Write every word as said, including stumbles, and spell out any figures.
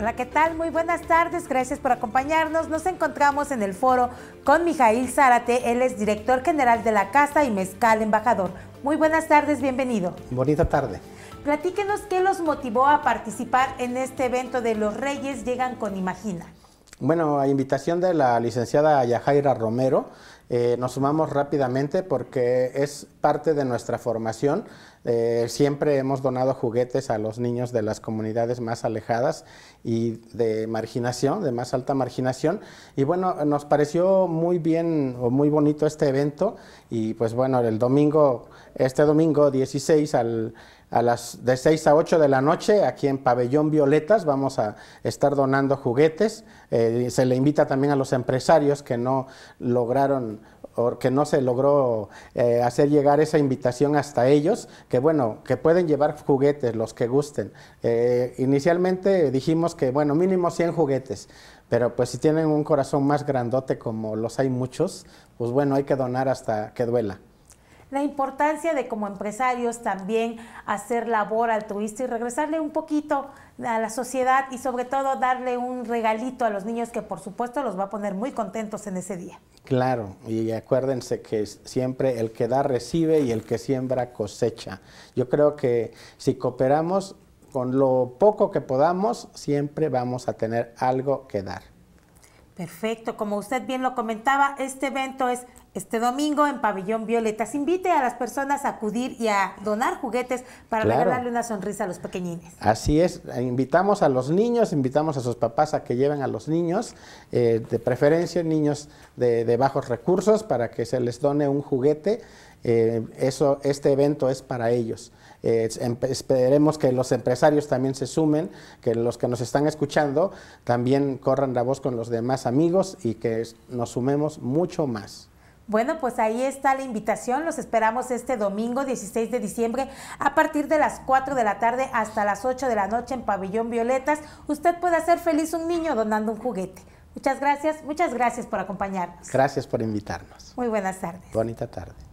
Hola, ¿qué tal? Muy buenas tardes, gracias por acompañarnos. Nos encontramos en el foro con Mijail Zárate, él es director general de la Casa y Mezcal Embajador. Muy buenas tardes, bienvenido. Bonita tarde. Platíquenos qué los motivó a participar en este evento de Los Reyes Llegan con Imagina. Bueno, a invitación de la licenciada Yajaira Romero, eh, nos sumamos rápidamente porque es parte de nuestra formación. Eh, siempre hemos donado juguetes a los niños de las comunidades más alejadas y de marginación, de más alta marginación. Y bueno, nos pareció muy bien o muy bonito este evento. Y pues bueno, el domingo, este domingo dieciséis al... a las de seis a ocho de la noche, aquí en Pabellón Violetas, vamos a estar donando juguetes. Eh, se le invita también a los empresarios que no lograron, o que no se logró eh, hacer llegar esa invitación hasta ellos, que bueno, que pueden llevar juguetes, los que gusten. Eh, inicialmente dijimos que bueno, mínimo cien juguetes, pero pues si tienen un corazón más grandote, como los hay muchos, pues bueno, hay que donar hasta que duela. La importancia de como empresarios también hacer labor altruista y regresarle un poquito a la sociedad y sobre todo darle un regalito a los niños que por supuesto los va a poner muy contentos en ese día. Claro, y acuérdense que siempre el que da recibe y el que siembra cosecha. Yo creo que si cooperamos con lo poco que podamos, siempre vamos a tener algo que dar. Perfecto, como usted bien lo comentaba, este evento es este domingo en Pabellón Violetas. Invite a las personas a acudir y a donar juguetes para claro. regalarle una sonrisa a los pequeñines. Así es, invitamos a los niños, invitamos a sus papás a que lleven a los niños, eh, de preferencia niños de, de bajos recursos, para que se les done un juguete. Eh, eso, este evento es para ellos. Eh, esperemos que los empresarios también se sumen, que los que nos están escuchando también corran la voz con los demás amigos y que nos sumemos mucho más. Bueno, pues ahí está la invitación. Los esperamos este domingo dieciséis de diciembre a partir de las cuatro de la tarde hasta las ocho de la noche en Pabellón Violetas. Usted puede hacer feliz a un niño donando un juguete. Muchas gracias, muchas gracias por acompañarnos. Gracias por invitarnos. Muy buenas tardes. Bonita tarde.